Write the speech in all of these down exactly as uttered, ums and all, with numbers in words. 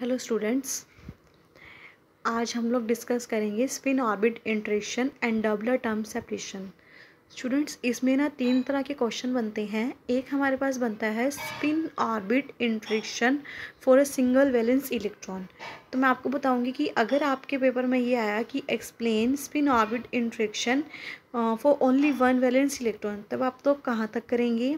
Hello students, आज हम लोग डिस्कस करेंगे spin orbit interaction and doublet term separation. Students, इसमें ना तीन तरह के क्वेश्चन बनते हैं। एक हमारे पास बनता है spin orbit interaction for a single valence electron. तो मैं आपको बताऊंगी कि अगर आपके पेपर में ये आया कि explain spin orbit interaction for only one valence electron, तब आप तो कहाँ तक करेंगे।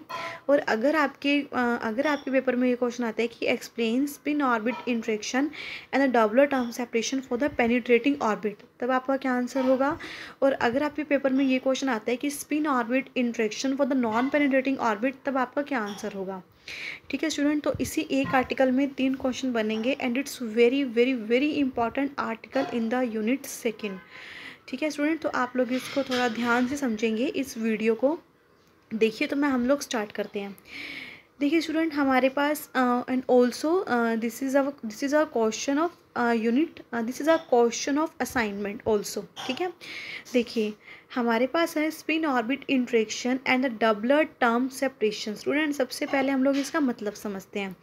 और अगर आपके uh, अगर आपके पेपर में ये क्वेश्चन आता है कि explain spin orbit interaction and the doublet term separation for the penetrating orbit, तब आपका क्या आंसर होगा। और अगर आपके पेपर में ये क्वेश्चन आता है कि spin orbit interaction for the non penetrating orbit, तब आपका क्या आंसर होगा। ठीक है स्टूडेंट, तो इसी एक आर्टिकल में तीन क्वेश्चन बनेंगे and it's very very very important article in the unit second. ठीक है स्टूडेंट, तो आप लोग इसको थोड़ा ध्यान से समझेंगे, इस वीडियो को देखिए। तो मैं हम लोग स्टार्ट करते हैं। देखिए स्टूडेंट, हमारे पास and also this is our this is our question of unit this is a question of assignment also. ठीक है, देखिए हमारे पास है spin orbit interaction and the doublet term separation. Student, सबसे पहले हम लोग इसका मतलब समझते हैं।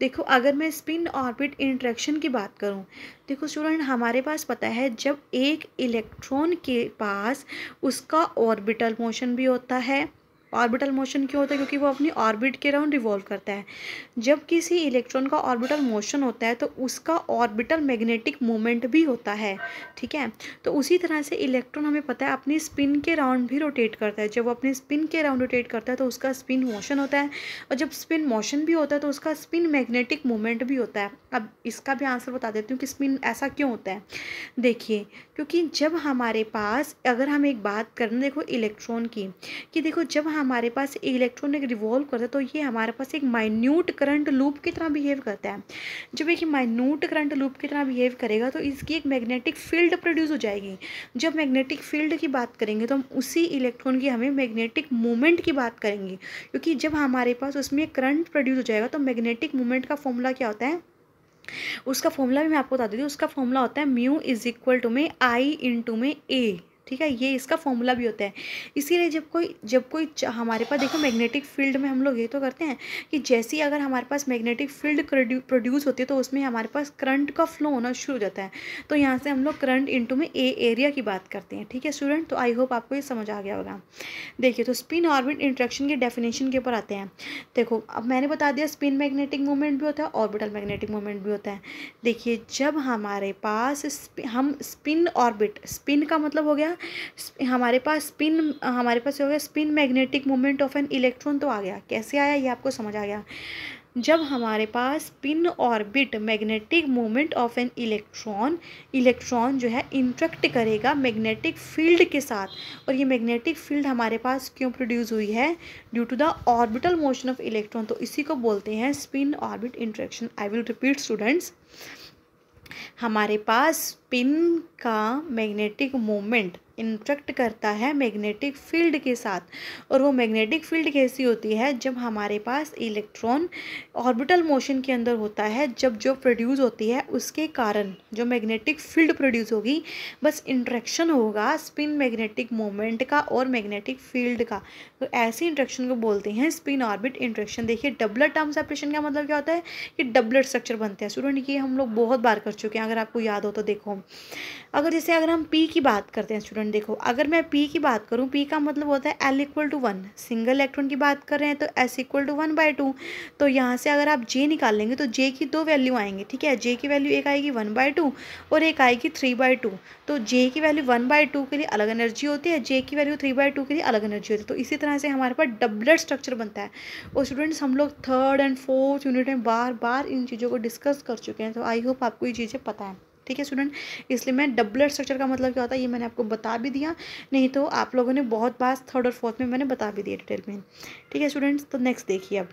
देखो, अगर मैं स्पिन ऑर्बिट इंटरेक्शन की बात करूं, देखो स्टूडेंट, हमारे पास पता है जब एक इलेक्ट्रॉन के पास उसका ऑर्बिटल मोशन भी होता है। ऑर्बिटल मोशन क्यों होता है? क्योंकि वो अपनी ऑर्बिट के राउंड रिवॉल्व करता है। जब किसी इलेक्ट्रॉन का ऑर्बिटल मोशन होता है तो उसका ऑर्बिटल मैग्नेटिक मोमेंट भी होता है। ठीक है, तो उसी तरह से इलेक्ट्रॉन हमें पता है अपनी स्पिन के राउंड भी रोटेट करता है। जब वो अपने स्पिन के राउंड रोटेट करता है तो उसका स्पिन मोशन होता है, और जब स्पिन मोशन भी होता है तो उसका स्पिन मैग्नेटिक मोमेंट भी होता है। अब इसका भी आंसर बता देती हूँ कि स्पिन ऐसा क्यों होता है। देखिए, क्योंकि जब हमारे पास, अगर हम एक बात करें देखो इलेक्ट्रॉन की, कि देखो जब हमारे पास इलेक्ट्रॉन एक रिवॉल्व करता है तो ये हमारे पास एक माइन्यूट करंट लूप की तरह बिहेव करता है। जब एक माइन्यूट करंट लूप की तरह बिहेव करेगा तो इसकी एक मैग्नेटिक फील्ड प्रोड्यूस हो जाएगी। जब मैग्नेटिक फील्ड की बात करेंगे तो हम उसी इलेक्ट्रॉन की हमें मैग्नेटिक मोमेंट की बात करेंगे, क्योंकि जब हमारे पास उसमें करंट प्रोड्यूस हो जाएगा तो मैग्नेटिक मोमेंट का फॉर्मूला क्या होता है, उसका फॉर्मूला भी मैं आपको बता देती हूँ। उसका फॉर्मूला होता है म्यू इज इक्वल टू में आई इनटू में ए। ठीक है, ये इसका फॉर्मूला भी होता है। इसीलिए जब कोई जब कोई हमारे पास देखो मैग्नेटिक फील्ड में हम लोग ये तो करते हैं कि जैसे ही अगर हमारे पास मैग्नेटिक फील्ड प्रोड्यूस होती है तो उसमें हमारे पास करंट का फ्लो होना शुरू हो जाता है। तो यहाँ से हम लोग करंट इनटू में ए एरिया की बात करते हैं। ठीक है स्टूडेंट, तो आई होप आपको ये समझ आ गया होगा। देखिए, तो स्पिन ऑर्बिट इंटरेक्शन की डेफिनेशन के ऊपर आते हैं। देखो, अब मैंने बता दिया स्पिन मैग्नेटिक मोमेंट भी होता है, ऑर्बिटल मैग्नेटिक मोमेंट भी होता है। देखिए, जब हमारे पास हम स्पिन ऑर्बिट, स्पिन का मतलब हो गया हमारे पास स्पिन हमारे पास हो गया spin magnetic moment of an electron. तो आ गया, कैसे आया ये आपको समझ आ गया। जब हमारे पास spin orbit magnetic moment of an electron electron जो है इंटरेक्ट करेगा मैग्नेटिक फील्ड के साथ, और ये मैग्नेटिक फील्ड हमारे पास क्यों प्रोड्यूस हुई है, due to the orbital motion of electron. तो इसी को बोलते हैं spin orbit interaction. I will repeat students, हमारे पास स्पिन का मैग्नेटिक मोमेंट इंटरेक्ट करता है मैग्नेटिक फील्ड के साथ, और वो मैग्नेटिक फील्ड कैसी होती है, जब हमारे पास इलेक्ट्रॉन ऑर्बिटल मोशन के अंदर होता है, जब जो प्रोड्यूस होती है उसके कारण जो मैग्नेटिक फील्ड प्रोड्यूस होगी, बस इंटरेक्शन होगा स्पिन मैग्नेटिक मोमेंट का और मैग्नेटिक फील्ड का। तो ऐसे इंटरेक्शन को बोलते हैं स्पिन ऑर्बिट इंटरेक्शन। देखिए, डबलर टर्म सेपरेशन का मतलब क्या होता है कि डबलर स्ट्रक्चर बनते हैं। स्टूडेंट, ये हम लोग बहुत बार कर चुके हैं, अगर आपको याद हो तो। देखो, अगर जैसे अगर हम पी की बात करते हैं स्टूडेंट, देखो अगर मैं पी की बात करूं, पी का मतलब होता है L equal to one. Single electron की बात कर रहे हैं तो S equal to one by two. तो यहाँ से अगर आप जे निकाल लेंगे तो जे की दो वैल्यू आएंगे। ठीक है, जे की वैल्यू एक आएगी वन बाई टू और एक आएगी थ्री बाई टू। तो जे की वैल्यू वन बाई टू के लिए अलग एनर्जी होती है, जे की वैल्यू थ्री बाई टू के लिए अलग एनर्जी होती है। तो इसी तरह से हमारे पास डबलर स्ट्रक्चर बनता है। और स्टूडेंट्स, हम लोग थर्ड एंड फोर्थ यूनिट में बार बार इन चीज़ों को डिस्कस कर चुके हैं, तो आई होप आपको ये चीज़ें पता है। ठीक है स्टूडेंट, इसलिए मैं डबलर स्ट्रक्चर का मतलब क्या होता है ये मैंने आपको बता भी दिया, नहीं तो आप लोगों ने बहुत बार थर्ड और फोर्थ में मैंने बता भी दिया डिटेल में। ठीक है स्टूडेंट्स, तो नेक्स्ट देखिए, अब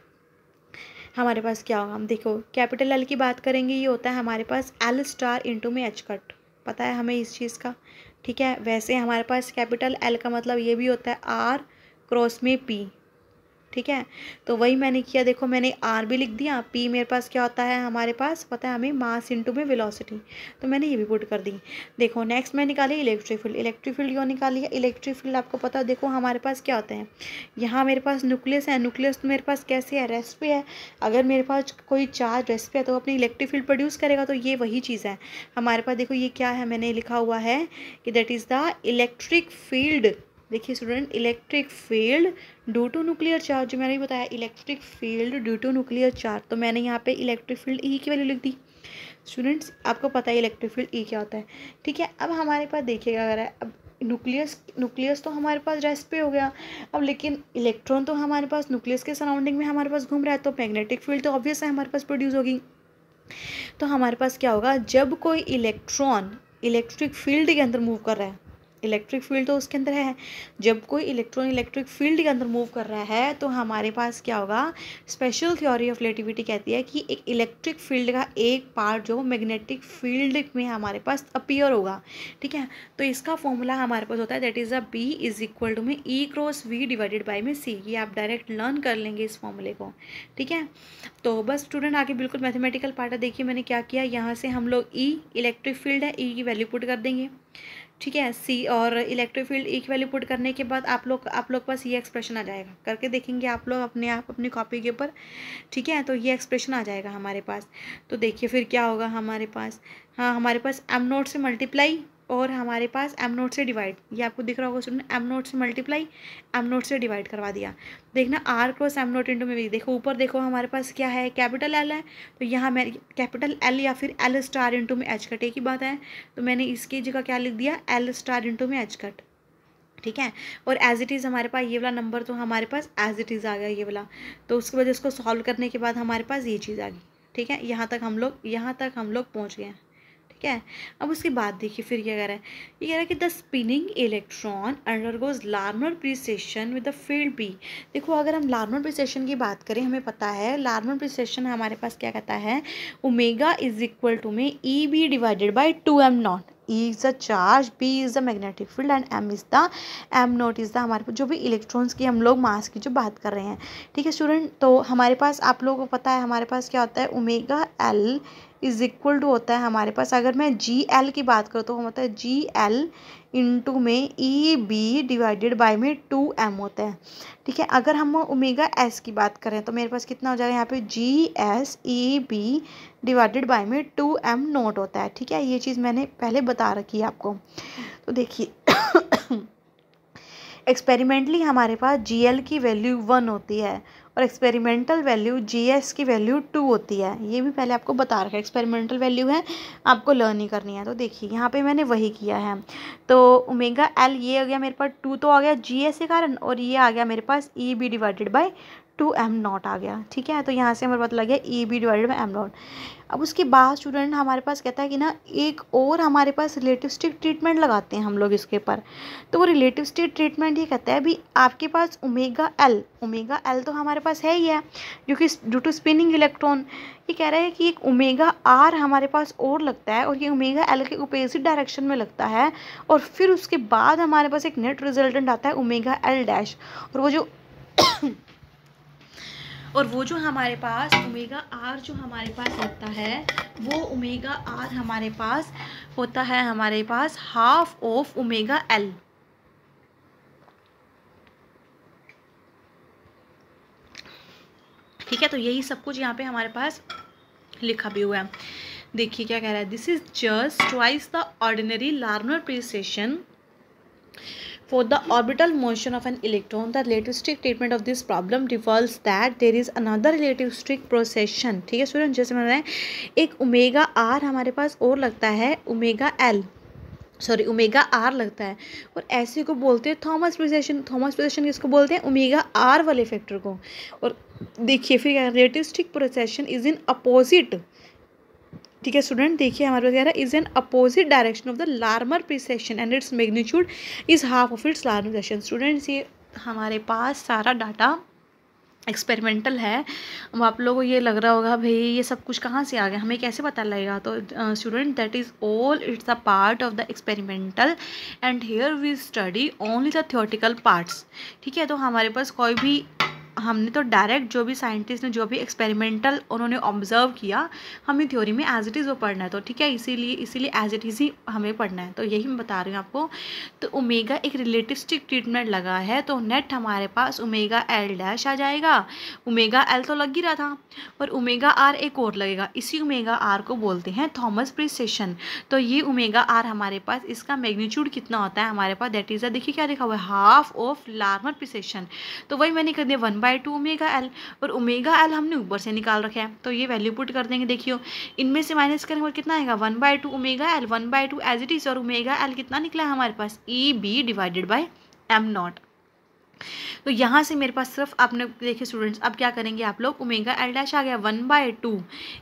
हमारे पास क्या होगा, हम देखो कैपिटल एल की बात करेंगे, ये होता है हमारे पास एल स्टार इंटू में एच कट, पता है हमें इस चीज़ का। ठीक है, वैसे हमारे पास कैपिटल एल का मतलब ये भी होता है आर क्रॉस में पी। ठीक है। तो वही मैंने किया, देखो मैंने आर भी लिख दिया, पी मेरे पास क्या होता है, हमारे पास पता है हमें मास इंटू में वेलोसिटी, तो मैंने ये भी पुट कर दी। देखो नेक्स्ट मैं निकाली इलेक्ट्रिक फील्ड, इलेक्ट्रिक फील्ड क्यों निकाली है, इलेक्ट्रिक फील्ड आपको पता है देखो हमारे पास क्या होते हैं, यहाँ मेरे पास न्यूक्लियस है, न्यूक्लियस तो मेरे पास कैसे है, रेस्ट पे है। अगर मेरे पास कोई चार्ज रेस्ट पे है तो अपनी इलेक्ट्रिक फील्ड प्रोड्यूस करेगा, तो ये वही चीज़ है हमारे पास। देखो ये क्या है, मैंने लिखा हुआ है कि that is the electric field, देखिए student, electric field due to nuclear charge, जो मैंने भी बताया electric field due to nuclear charge, तो मैंने यहाँ पे इलेक्ट्रिक फील्ड ई की वैल्यू लिख दी। स्टूडेंट्स आपको पता है इलेक्ट्रिक फील्ड ई क्या होता है, ठीक है। अब हमारे पास देखिएगा अगर है, अब न्यूक्लियस न्यूक्लियस तो हमारे पास रेस्ट पे हो गया, अब लेकिन इलेक्ट्रॉन तो हमारे पास न्यूक्लियस के सराउंडिंग में हमारे पास घूम रहा है, तो मैग्नेटिक फील्ड तो ऑब्वियस है हमारे पास प्रोड्यूस होगी। तो हमारे पास क्या होगा, जब कोई इलेक्ट्रॉन इलेक्ट्रिक फील्ड के अंदर मूव कर रहा है, इलेक्ट्रिक फील्ड तो उसके अंदर है, जब कोई इलेक्ट्रॉन इलेक्ट्रिक फील्ड के अंदर मूव कर रहा है तो हमारे पास क्या होगा, स्पेशल थ्योरी ऑफ रिलेटिविटी कहती है कि एक इलेक्ट्रिक फील्ड का एक पार्ट जो मैग्नेटिक फील्ड में हमारे पास अपीयर होगा, ठीक है। तो इसका फॉर्मूला हमारे पास होता है that is a B is equal to में E cross V divided by में सी। ये आप डायरेक्ट लर्न कर लेंगे इस फॉर्मूले को, ठीक है। तो बस स्टूडेंट आगे बिल्कुल मैथमेटिकल पार्ट है, देखिए मैंने क्या किया, यहाँ से हम लोग ई इलेक्ट्रिक फील्ड है, ई की वैल्यू पुट कर देंगे, ठीक है, सी और इलेक्ट्रिक फील्ड ई की वैल्यू पुट करने के बाद आप लोग आप लोग पास ये एक्सप्रेशन आ जाएगा, करके देखेंगे आप लोग अपने आप अपनी कॉपी के ऊपर, ठीक है। तो ये एक्सप्रेशन आ जाएगा हमारे पास, तो देखिए फिर क्या होगा हमारे पास, हाँ हमारे पास एम नोट से मल्टीप्लाई और हमारे पास एम नोट से डिवाइड, ये आपको दिख रहा होगा स्टूडेंट, एम नोट से मल्टीप्लाई एम नोट से डिवाइड करवा दिया, देखना R cross M note into में भी, देखो ऊपर देखो हमारे पास क्या है, कैपिटल एल है, तो यहाँ मैं कैपिटल एल या फिर एल स्टार इंटू में एच कट, एक ही बात है, तो मैंने इसकी जगह क्या लिख दिया, एल स्टार इंटू में एच कट, ठीक है। और एज इट इज़ हमारे पास ये वाला नंबर तो हमारे पास एज इट इज़ आ गया ये वाला, तो उसके बाद इसको सॉल्व करने के बाद हमारे पास ये चीज़ आ गई, ठीक है। यहाँ तक हम लोग यहाँ तक हम लोग पहुँच गए, ठीक है। अब उसके बाद देखिए फिर क्या कह रहा है, ये कह रहा है कि the spinning electron undergoes Larmor precession with the field B. देखो अगर हम लार्मर प्रीसेशन की बात करें, हमें पता है लार्मर प्रीसेशन हमारे पास क्या कहता है, ओमेगा इज इक्वल टू में E B divided by two M nought, E is the charge, B is the magnetic field and M is the M nought is the हमारे पास जो भी इलेक्ट्रॉन्स की हम लोग मास की जो बात कर रहे हैं, ठीक है स्टूडेंट। तो हमारे पास आप लोगों को पता है हमारे पास क्या होता है, omega L is equal to होता है हमारे पास, अगर मैं जी एल की बात करूँ तो होता है जी एल इंटू में ई बी डिवाइडेड बाई में टू एम होता है, ठीक है। अगर हम ओमेगा एस की बात करें तो मेरे पास कितना हो जाएगा, यहाँ पे G S E B divided by में टू एम नोट होता है, ठीक है। ये चीज़ मैंने पहले बता रखी है आपको। तो देखिए एक्सपेरिमेंटली हमारे पास जी एल की वैल्यू वन होती है और एक्सपेरिमेंटल वैल्यू जी एस की वैल्यू टू होती है, ये भी पहले आपको बता रखा है। एक्सपेरिमेंटल वैल्यू है आपको लर्न ही करनी है, तो देखिए यहाँ पे मैंने वही किया है। तो ओमेगा एल ये आ गया मेरे पास टू तो आ गया जी एस के कारण, और ये आ गया मेरे पास E B divided by two M nought आ गया, ठीक है। तो यहाँ से हमारे पता लग गया E B divided by M nought. अब उसके बाद स्टूडेंट हमारे पास कहता है कि ना एक और हमारे पास रिलेटिविस्टिक ट्रीटमेंट लगाते हैं हम लोग इसके ऊपर। तो वो रिलेटिविस्टिक ट्रीटमेंट ये कहता है भी आपके पास ओमेगा एल ओमेगा एल तो हमारे पास है ही है जो कि ड्यू टू स्पिनिंग इलेक्ट्रॉन, ये कह रहा है कि एक ओमेगा आर हमारे पास और लगता है और ये ओमेगा एल के ओपोजिट डायरेक्शन में लगता है, और फिर उसके बाद हमारे पास एक नेट रिजल्टेंट आता है ओमेगा एल डैश, और वो जो और वो जो हमारे पास ओमेगा आर जो हमारे पास होता है वो ओमेगा आर हमारे पास होता है हमारे पास हाफ ऑफ ओमेगा एल, ठीक है। तो यही सब कुछ यहाँ पे हमारे पास लिखा भी हुआ है। देखिए क्या कह रहा है, this is just twice the ordinary Larmor precession for the orbital motion of an electron, the relativistic treatment of this problem reveals that there is another relativistic procession, ठीक है स्टूडेंट। जैसे मैंने एक ओमेगा आर हमारे पास और लगता है omega L sorry omega R लगता है, और ऐसे को बोलते हैं थॉमस प्रोसेशन। थॉमस प्रोसेशन किसको बोलते हैं, ओमेगा आर वाले फैक्टर को। और देखिए फिर relativistic procession is in opposite, ठीक है स्टूडेंट। देखिए हमारे पास कह रहा है is an opposite direction of the Larmor precession and its magnitude is half of its Larmor precession. Students ये हमारे पास सारा डाटा एक्सपेरिमेंटल है। अब आप लोगों को ये लग रहा होगा भाई ये सब कुछ कहाँ से आ गया, हमें कैसे पता लगेगा। तो student that is all it's a part of the experimental and here we study only the theoretical parts, ठीक है। तो हमारे पास कोई भी हमने तो डायरेक्ट जो भी साइंटिस्ट ने जो भी एक्सपेरिमेंटल उन्होंने ऑब्जर्व किया हमें थ्योरी में एज इट इज़ वो पढ़ना है, तो ठीक है, इसीलिए इसीलिए एज इट इज़ ही हमें पढ़ना है। तो यही मैं बता रही हूँ आपको। तो ओमेगा एक रिलेटिविस्टिक ट्रीटमेंट लगा है, तो नेट हमारे पास ओमेगा एल डैश आ जाएगा। ओमेगा एल तो लग ही रहा था पर ओमेगा आर एक और लगेगा, इसी ओमेगा आर को बोलते हैं थॉमस प्रिसिशन। तो ये ओमेगा आर हमारे पास, इसका मैग्नीट्यूड कितना होता है हमारे पास, दैट इज़, देखिए क्या लिखा हुआ है, हाफ ऑफ लार्मर प्रिसिशन। तो वही मैंने कर दिया one by two omega L, और ओमेगा एल हमने ऊपर से निकाल रखा है तो ये वैल्यू पुट कर देंगे। देखियो इनमें से माइनस करेंगे कितना आएगा, one by two omega L, one by two as it is, और ओमेगा एल कितना निकला है हमारे पास, E B divided by M naught. तो यहाँ से मेरे पास सिर्फ आपने देखिए स्टूडेंट्स, अब क्या करेंगे आप लोग, ओमेगा एल डैश आ गया one by two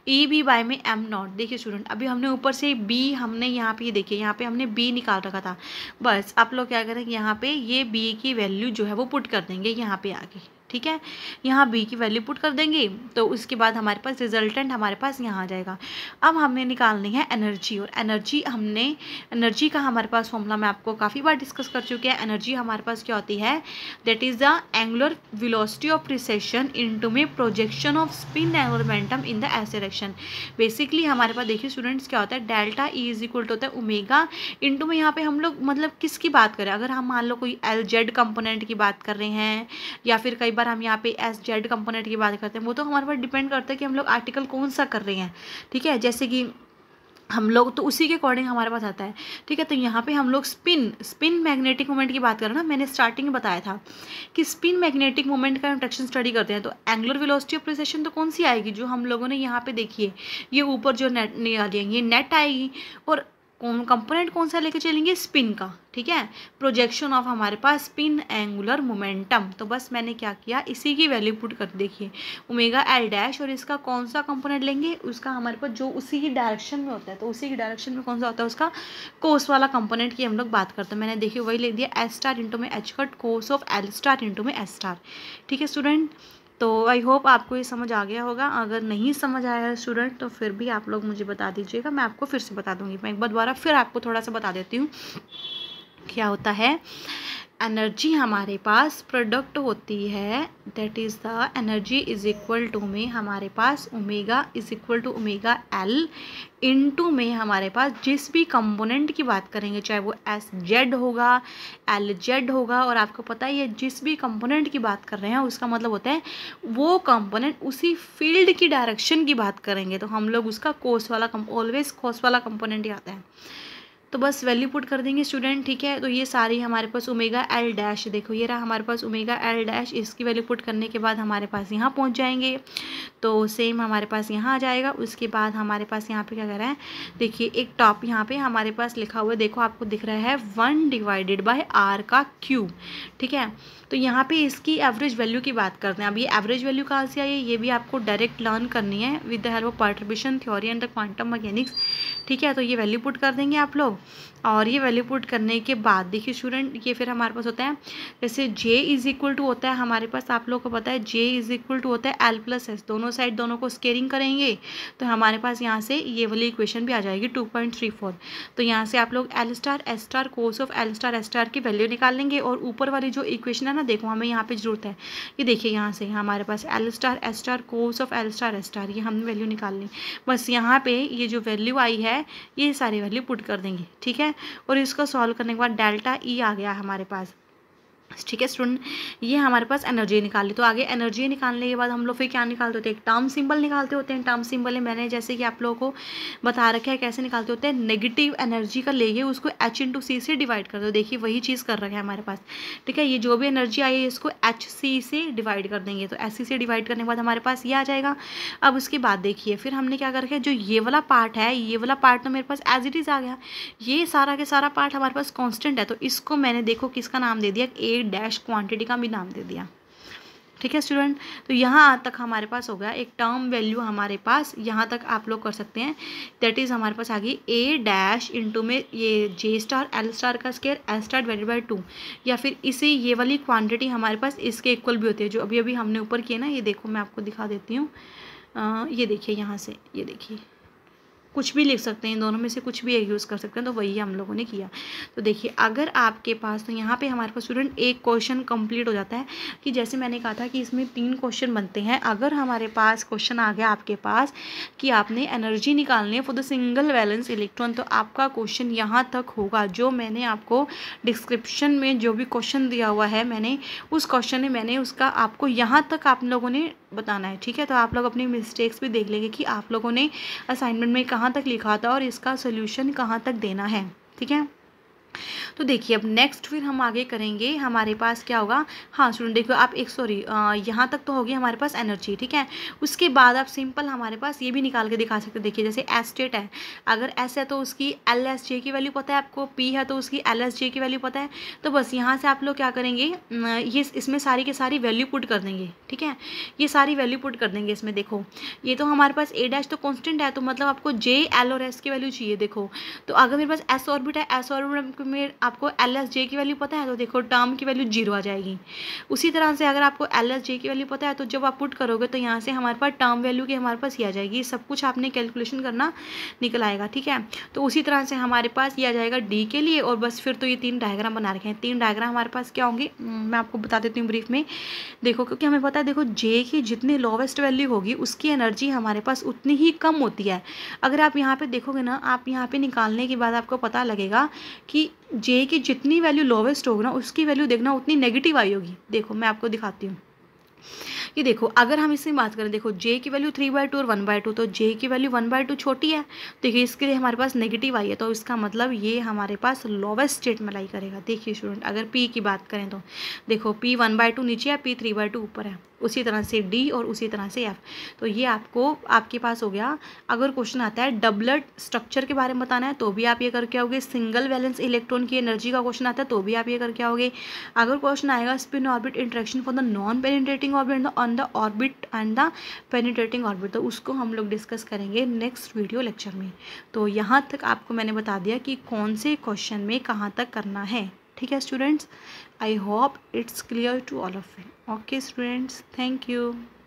E B by में एम नॉट। देखिए स्टूडेंट अभी हमने ऊपर से बी, हमने यहाँ पे देखिए यहाँ पे हमने बी निकाल रखा था, बस आप लोग क्या करेंगे यहाँ पे ये बी की वैल्यू जो है वो पुट कर देंगे यहाँ पे आगे, ठीक है, यहाँ बी की वैल्यू पुट कर देंगे। तो उसके बाद हमारे पास रिजल्टेंट हमारे पास यहाँ आ जाएगा। अब हमें निकालनी है एनर्जी, और एनर्जी हमने एनर्जी का हमारे पास फॉर्मूला मैं आपको काफ़ी बार डिस्कस कर चुकी है। एनर्जी हमारे पास क्या होती है, that is the angular velocity of precession into में projection of spin and momentum in the S direction. Basically हमारे पास देखिए स्टूडेंट्स क्या होता है, delta E is equal to होता है ओमेगा इंटू में, यहाँ पर हम लोग मतलब किसकी बात करें, अगर हम मान लो कोई एल जेड कंपोनेंट की बात कर रहे हैं या फिर कई हम यहाँ पे एस जेड कंपोनेंट की बात करते हैं, वो तो हमारे पर डिपेंड करता है कि हम लोग आर्टिकल कौन सा कर रहे हैं, ठीक है, जैसे कि हम लोग तो उसी के अकॉर्डिंग हमारे पास आता है, ठीक है। तो यहाँ पे हम लोग स्पिन स्पिन मैग्नेटिक मोमेंट की बात करें ना, मैंने स्टार्टिंग में बताया था कि स्पिन मैग्नेटिक मोमेंट का इंट्रैक्शन स्टडी करते हैं, तो एंगुलर वेलोसिटी ऑफ प्रिसेशन तो कौन सी आएगी, जो हम लोगों ने यहाँ पे देखिए ये ऊपर जो नेट निकाल दिया ये नेट आएगी, और कौन कंपोनेंट कौन सा लेके चलेंगे, स्पिन का, ठीक है, प्रोजेक्शन ऑफ हमारे पास स्पिन एंगुलर मोमेंटम। तो बस मैंने क्या किया, इसी की वैल्यू पुट कर, देखिए ओमेगा एल डैश, और इसका कौन सा कंपोनेंट लेंगे, उसका हमारे पास जो उसी की डायरेक्शन में होता है, तो उसी की डायरेक्शन में कौन सा होता है, उसका कोस वाला कंपोनेंट की हम लोग बात करते हैं। मैंने देखिए वही ले दिया, एस स्टार इंटू में H cut cos of L star into में एस स्टार, ठीक है स्टूडेंट। तो आई होप आपको ये समझ आ गया होगा, अगर नहीं समझ आया स्टूडेंट तो फिर भी आप लोग मुझे बता दीजिएगा, मैं आपको फिर से बता दूंगी। मैं एक बार दोबारा फिर आपको थोड़ा सा बता देती हूँ क्या होता है। एनर्जी हमारे पास प्रोडक्ट होती है, that is the energy is equal to में हमारे पास omega is equal to omega L into में हमारे पास जिस भी कंपोनेंट की बात करेंगे, चाहे वो एस जेड होगा एल जेड होगा, और आपको पता ही है जिस भी कंपोनेंट की बात कर रहे हैं उसका मतलब होता है वो कंपोनेंट उसी फील्ड की डायरेक्शन की बात करेंगे, तो हम लोग उसका कोस वाला ऑलवेज कोस वाला कंपोनेंट ही आता है। तो बस वैल्यू पुट कर देंगे स्टूडेंट, ठीक है। तो ये सारी हमारे पास ओमेगा एल डैश, देखो ये रहा हमारे पास ओमेगा एल डैश, इसकी वैल्यू पुट करने के बाद हमारे पास यहाँ पहुँच जाएंगे, तो सेम हमारे पास यहाँ आ जाएगा। उसके बाद हमारे पास यहाँ पे क्या कर रहा है, देखिए एक टॉप यहाँ पे हमारे पास लिखा हुआ है, देखो आपको दिख रहा है वन डिवाइडेड बाई आर का क्यूब, ठीक है। तो यहाँ पर इसकी एवरेज वैल्यू की बात करते हैं। अब ये एवरेज वैल्यू कहाँ से आई है, ये भी आपको डायरेक्ट लर्न करनी है with the help of perturbation theory and the quantum mechanics, ठीक है। तो ये वैल्यू पुट कर देंगे आप लोग, और ये वैल्यू पुट करने के बाद देखिए स्टूडेंट ये फिर हमारे पास होता है, जैसे जे इज इक्वल टू होता है हमारे पास, आप लोग को पता है जे इज इक्वल टू होता है एल प्लस एस, दोनों साइड दोनों को स्केयरिंग करेंगे तो हमारे पास यहाँ से ये वाली इक्वेशन भी आ जाएगी टू पॉइंट थ्री फोर। तो यहाँ से आप लोग L star S star cos of L star S star की वैल्यू निकाल लेंगे, और ऊपर वाली जो इक्वेशन है ना, देखो हमें यहाँ पर जरूरत है, ये देखिए यहाँ से हमारे पास L star S star cos of L star S star, ये हमने वैल्यू निकाल ली, बस यहाँ पर ये जो वैल्यू आई है ये सारी वैल्यू पुट कर देंगे, ठीक है। और इसको सॉल्व करने के बाद डेल्टा ई आ गया हमारे पास, ठीक है स्टूडेंट। ये हमारे पास एनर्जी निकाल ली, तो आगे एनर्जी निकालने के बाद हम लोग फिर क्या निकालते होते हैं, एक टर्म सिंबल निकालते होते हैं। टर्म सिंबल में मैंने जैसे कि आप लोगों को बता रखा है कैसे निकालते होते हैं, नेगेटिव एनर्जी का लेके उसको एच इंटू सी से डिवाइड कर दो, देखिए वही चीज़ कर रखा है हमारे पास, ठीक है। ये जो भी एनर्जी आई है इसको एच सी से डिवाइड कर देंगे, तो एच सी से डिवाइड करने के बाद हमारे पास ये आ जाएगा। अब उसके बाद देखिए फिर हमने क्या कर रखा है, जो ये वाला पार्ट है, ये वाला पार्ट तो मेरे पास एज इट इज़ आ गया, ये सारा के सारा पार्ट हमारे पास कॉन्स्टेंट है, तो इसको मैंने देखो किसका नाम दे दिया, ए डैश क्वांटिटी का भी नाम दे दिया, ठीक है स्टूडेंट। तो यहाँ तक हमारे पास हो गया, एक टर्म वैल्यू हमारे पास यहाँ तक आप लोग कर सकते हैं, दैट इज़ हमारे पास आ गई ए डैश इंटू में ये जे स्टार एल स्टार का square L star divided by two, या फिर इसी ये वाली क्वांटिटी हमारे पास इसके इक्वल भी होती है, जो अभी अभी हमने ऊपर किया ना, ये देखो मैं आपको दिखा देती हूँ, ये देखिए यहाँ से, ये देखिए कुछ भी लिख सकते हैं, दोनों में से कुछ भी यूज़ कर सकते हैं, तो वही हम लोगों ने किया। तो देखिए अगर आपके पास, तो यहाँ पे हमारे पास स्टूडेंट एक क्वेश्चन कंप्लीट हो जाता है कि जैसे मैंने कहा था कि इसमें तीन क्वेश्चन बनते हैं। अगर हमारे पास क्वेश्चन आ गया आपके पास कि आपने एनर्जी निकालनी है for the single valence electron, तो आपका क्वेश्चन यहाँ तक होगा। जो मैंने आपको डिस्क्रिप्शन में जो भी क्वेश्चन दिया हुआ है, मैंने उस क्वेश्चन में मैंने उसका आपको यहाँ तक आप लोगों ने बताना है, ठीक है। तो आप लोग अपनी मिस्टेक्स भी देख लेंगे कि आप लोगों ने असाइनमेंट में कहाँ तक लिखा था और इसका सॉल्यूशन कहाँ तक देना है, ठीक है। तो देखिए अब नेक्स्ट फिर हम आगे करेंगे, हमारे पास क्या होगा। हाँ स्टूडेंट देखो आप एक सॉरी यहाँ तक तो होगी हमारे पास एनर्जी, ठीक है। उसके बाद आप सिंपल हमारे पास ये भी निकाल के दिखा सकते हो। देखिए जैसे एस्टेट है, अगर एस है तो उसकी एल एस जे की वैल्यू पता है आपको, पी है तो उसकी एल एस जे की वैल्यू पता है। तो बस यहाँ से आप लोग क्या करेंगे, ये इसमें सारी के सारी वैल्यू पुट कर देंगे, ठीक है। ये सारी वैल्यू पुट कर देंगे इसमें। देखो ये तो हमारे पास ए डैश तो कॉन्स्टेंट है, तो मतलब आपको जे एल और एस की वैल्यू चाहिए। देखो तो अगर मेरे पास एस ऑर्बिट है, एस ऑर्बिट में आपको एल एस जे की वैल्यू पता है, तो देखो टर्म की वैल्यू जीरो आ जाएगी। उसी तरह से अगर आपको एल एस जे की वैल्यू पता है, तो जब आप पुट करोगे तो यहाँ से हमारे पास टर्म वैल्यू की हमारे पास ये आ जाएगी। सब कुछ आपने कैलकुलेशन करना निकल आएगा, ठीक है। तो उसी तरह से हमारे पास ये आ जाएगा डी के लिए। और बस फिर तो ये तीन डायग्राम बना रखे हैं। तीन डायग्राम हमारे पास क्या होंगे मैं आपको बता देती हूँ ब्रीफ में। देखो क्योंकि हमें पता है, देखो जे की जितनी लोवेस्ट वैल्यू होगी उसकी एनर्जी हमारे पास उतनी ही कम होती है। अगर आप यहाँ पर देखोगे ना, आप यहाँ पर निकालने के बाद आपको पता लगेगा कि जे की जितनी वैल्यू लोवेस्ट होगी ना, उसकी वैल्यू देखना उतनी नेगेटिव आई होगी। देखो मैं आपको दिखाती हूँ, ये देखो अगर हम इससे बात करें, देखो जे की वैल्यू थ्री बाई टू और वन बाई टू, तो जे की वैल्यू वन बाई टू छोटी है, देखिए इसके लिए हमारे पास नेगेटिव आई है, तो इसका मतलब ये हमारे पास लोवेस्ट स्टेट में लाई करेगा। देखिए स्टूडेंट अगर पी की बात करें तो देखो पी वन बाई टू नीचे है, पी थ्री बाई टू ऊपर है। उसी तरह से डी और उसी तरह से एफ। तो ये आपको आपके पास हो गया। अगर क्वेश्चन आता है डबलेट स्ट्रक्चर के बारे में बताना है, तो भी आप ये करके आओगे। सिंगल वैलेंस इलेक्ट्रॉन की एनर्जी का क्वेश्चन आता है, तो भी आप ये करके आओगे। अगर क्वेश्चन आएगा spin orbit interaction for the non penetrating orbit on the orbit and the penetrating orbit, तो उसको हम लोग डिस्कस करेंगे नेक्स्ट वीडियो लेक्चर में। तो यहाँ तक आपको मैंने बता दिया कि कौन से क्वेश्चन में कहाँ तक करना है, ठीक है students. I hope it's clear to all of you. Okay students, thank you.